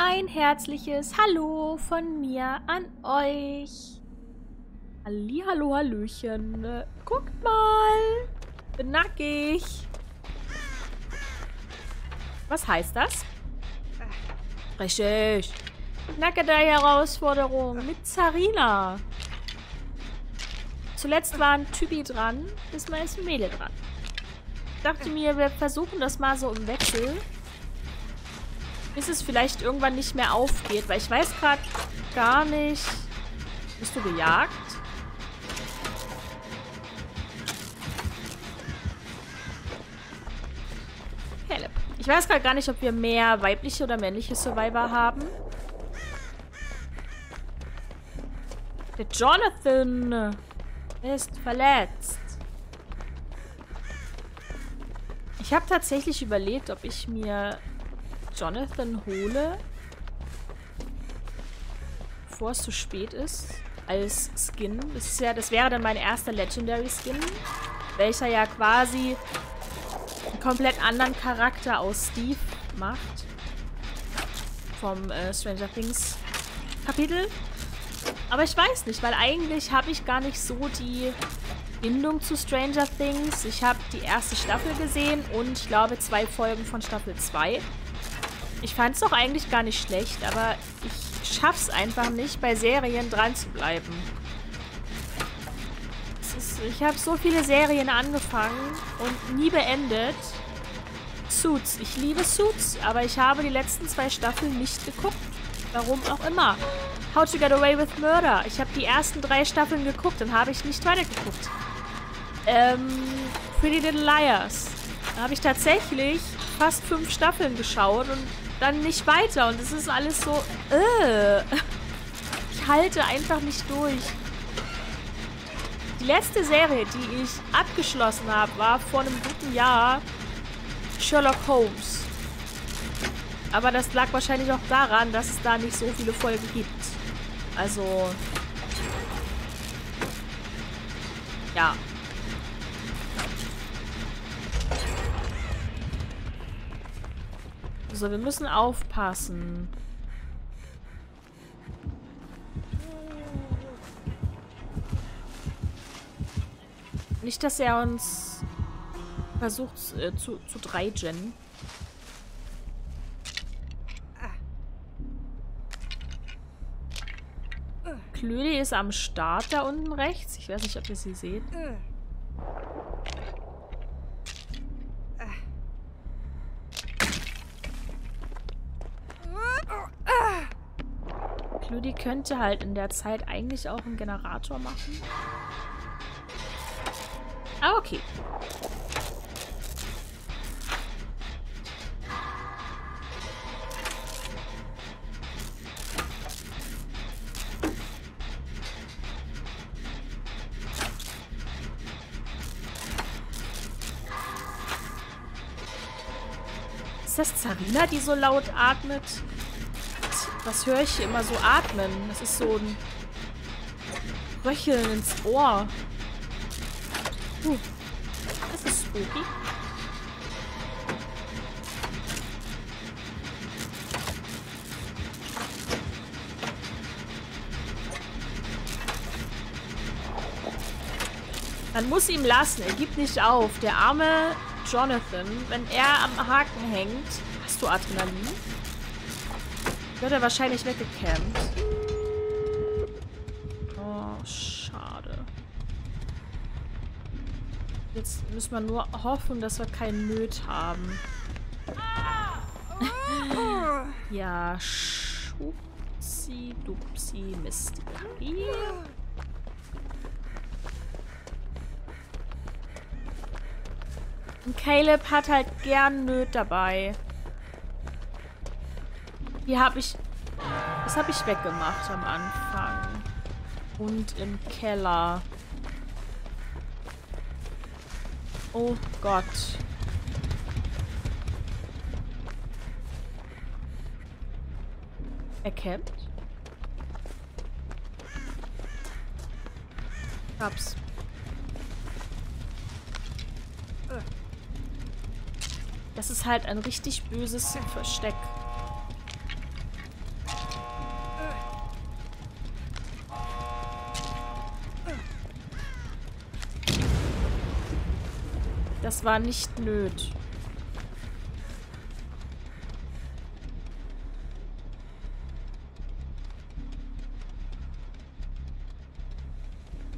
Ein herzliches Hallo von mir an euch. Hallihallo, hallöchen. Guckt mal. Bin nackig. Was heißt das? Richtig. Nackige Herausforderung mit Zarina. Zuletzt war ein Typi dran, diesmal ist ein Mädel dran. Ich dachte mir, wir versuchen das mal so im Wechsel. Bis es vielleicht irgendwann nicht mehr aufgeht, weil ich weiß gerade gar nicht. Bist du gejagt? Caleb. Ich weiß gerade gar nicht, ob wir mehr weibliche oder männliche Survivor haben. Der Jonathan ist verletzt. Ich habe tatsächlich überlegt, ob ich mir Jonathan hole, bevor es zu spät ist, als Skin. Das ist ja, das wäre dann mein erster Legendary Skin, welcher ja quasi einen komplett anderen Charakter aus Steve macht. Vom Stranger Things Kapitel. Aber ich weiß nicht, weil eigentlich habe ich gar nicht so die Bindung zu Stranger Things. Ich habe die erste Staffel gesehen und ich glaube 2 Folgen von Staffel 2. Ich fand es doch eigentlich gar nicht schlecht, aber ich schaff's einfach nicht, bei Serien dran zu bleiben. Ich habe so viele Serien angefangen und nie beendet. Suits. Ich liebe Suits, aber ich habe die letzten 2 Staffeln nicht geguckt. Warum auch immer. How to get away with murder. Ich habe die ersten 3 Staffeln geguckt, dann habe ich nicht weitergeguckt. Pretty Little Liars. Da habe ich tatsächlich fast 5 Staffeln geschaut und dann nicht weiter. Und es ist alles so, ich halte einfach nicht durch. Die letzte Serie, die ich abgeschlossen habe, war vor einem guten Jahr Sherlock Holmes. Aber das lag wahrscheinlich auch daran, dass es da nicht so viele Folgen gibt. Also, ja. So, wir müssen aufpassen. Nicht, dass er uns versucht zu dreigen. Claudi ist am Start da unten rechts. Ich weiß nicht, ob ihr sie seht. Claudi könnte halt in der Zeit eigentlich auch einen Generator machen. Ah, okay. Ist das Zarina, die so laut atmet? Was höre ich hier immer so atmen? Das ist so ein Röcheln ins Ohr. Das ist spooky. Man muss ihm lassen. Er gibt nicht auf. Der arme Jonathan, wenn er am Haken hängt. Hast du Adrenalin? Wird er wahrscheinlich weggecampt. Oh, schade. Jetzt müssen wir nur hoffen, dass wir keinen Nöt haben. Ja, schupsi, dupsi, Mistikari. Und Caleb hat halt gern Nöt dabei. Hier habe ich... Das habe ich weggemacht am Anfang. Und im Keller. Oh Gott. Er campt. Hab's. Das ist halt ein richtig böses Versteck. Das war nicht blöd.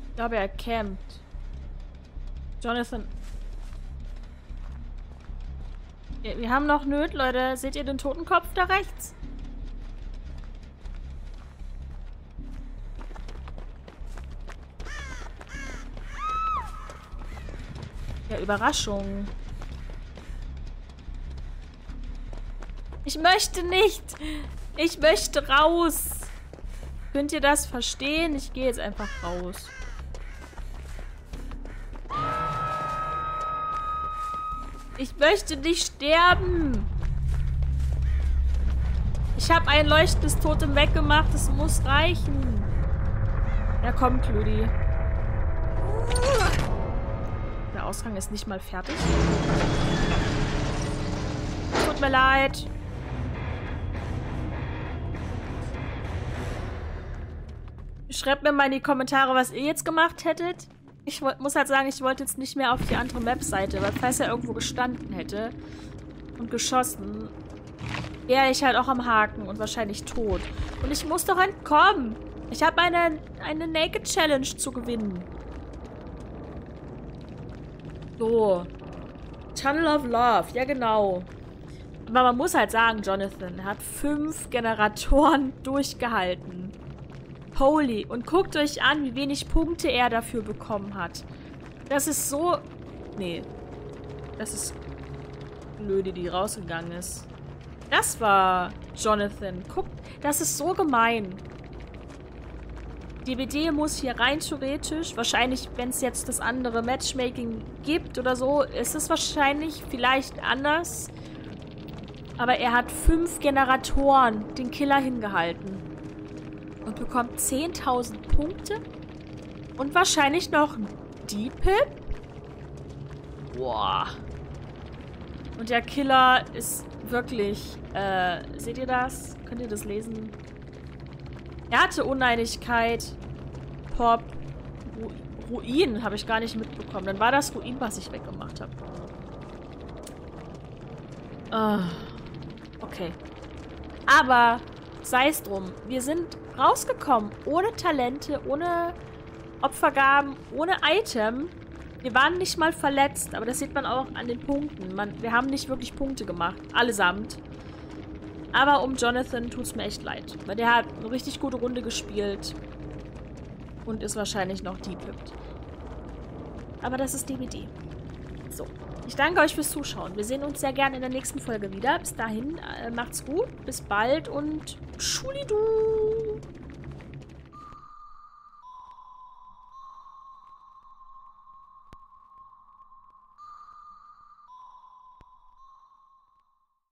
Ich glaube, er campt. Jonathan. Wir haben noch Nöt, Leute. Seht ihr den Totenkopf da rechts? Ja, Überraschung. Ich möchte nicht. Ich möchte raus. Könnt ihr das verstehen? Ich gehe jetzt einfach raus. Ich möchte nicht sterben. Ich habe ein leuchtendes Totem weggemacht. Das muss reichen. Ja, komm, Claudi. Der Ausgang ist nicht mal fertig. Tut mir leid. Schreibt mir mal in die Kommentare, was ihr jetzt gemacht hättet. Ich muss halt sagen, ich wollte jetzt nicht mehr auf die andere Map-Seite, weil falls er irgendwo gestanden hätte und geschossen, wäre ich halt auch am Haken und wahrscheinlich tot. Und ich muss doch entkommen. Ich habe eine Naked-Challenge zu gewinnen. So. Tunnel of Love. Ja, genau. Aber man muss halt sagen, Jonathan hat 5 Generatoren durchgehalten. Holy. Und guckt euch an, wie wenig Punkte er dafür bekommen hat. Das ist so... Nee. Das ist... Blöde, die rausgegangen ist. Das war Jonathan. Guckt. Das ist so gemein. DBD muss hier rein theoretisch. Wahrscheinlich, wenn es jetzt das andere Matchmaking gibt oder so, ist es wahrscheinlich vielleicht anders. Aber er hat 5 Generatoren den Killer hingehalten. Und bekommt 10.000 Punkte. Und wahrscheinlich noch ein D-Pip. Boah. Und der Killer ist wirklich... seht ihr das? Könnt ihr das lesen? Er hatte Uneinigkeit. Pop. Ruin habe ich gar nicht mitbekommen. Dann war das Ruin, was ich weggemacht habe. Okay. Aber... sei es drum. Wir sind rausgekommen. Ohne Talente, ohne Opfergaben, ohne Item. Wir waren nicht mal verletzt. Aber das sieht man auch an den Punkten. Wir haben nicht wirklich Punkte gemacht. Allesamt. Aber um Jonathan tut es mir echt leid. Weil der hat eine richtig gute Runde gespielt. Und ist wahrscheinlich noch deepipped. Aber das ist DVD. So. Ich danke euch fürs Zuschauen. Wir sehen uns sehr gerne in der nächsten Folge wieder. Bis dahin, macht's gut, bis bald und Schulidu!